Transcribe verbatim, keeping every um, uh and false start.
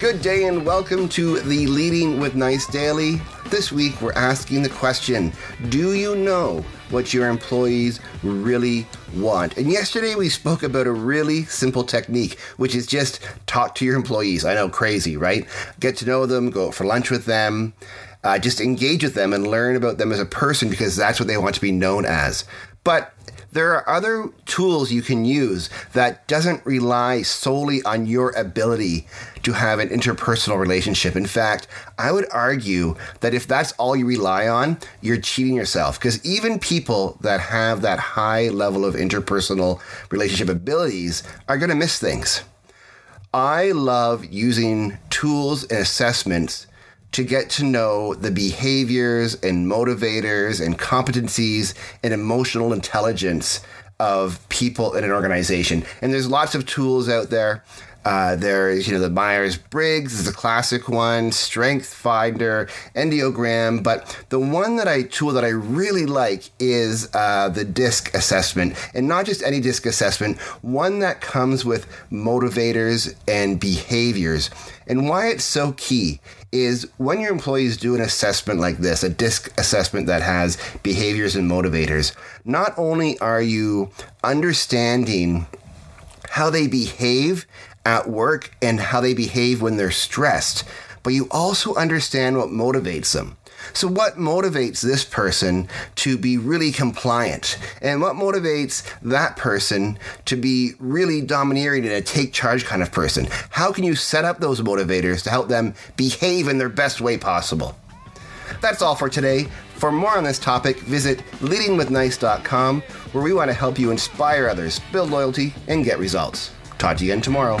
Good day and welcome to the Leading With Nice Daily. This week we're asking the question, do you know what your employees really want? And yesterday we spoke about a really simple technique, which is just talk to your employees. I know, crazy, right? Get to know them, go out for lunch with them, uh, just engage with them and learn about them as a person because that's what they want to be known as. But there are other tools you can use that doesn't rely solely on your ability to have an interpersonal relationship. In fact, I would argue that if that's all you rely on, you're cheating yourself. Because even people that have that high level of interpersonal relationship abilities are going to miss things. I love using tools and assessments to get to know the behaviors and motivators and competencies and emotional intelligence of people in an organization. And there's lots of tools out there. Uh, there's, you know, the Myers-Briggs is a classic one, Strength Finder, Enneagram. But the one that I tool that I really like is uh, the DISC assessment, and not just any DISC assessment, one that comes with motivators and behaviors. And why it's so key is when your employees do an assessment like this, a DISC assessment that has behaviors and motivators, not only are you understanding how they behave at work and how they behave when they're stressed, but you also understand what motivates them. So what motivates this person to be really compliant? And what motivates that person to be really domineering and a take charge kind of person? How can you set up those motivators to help them behave in their best way possible? That's all for today. For more on this topic, visit leading with nice dot com, where we want to help you inspire others, build loyalty, and get results. Talk to you again tomorrow.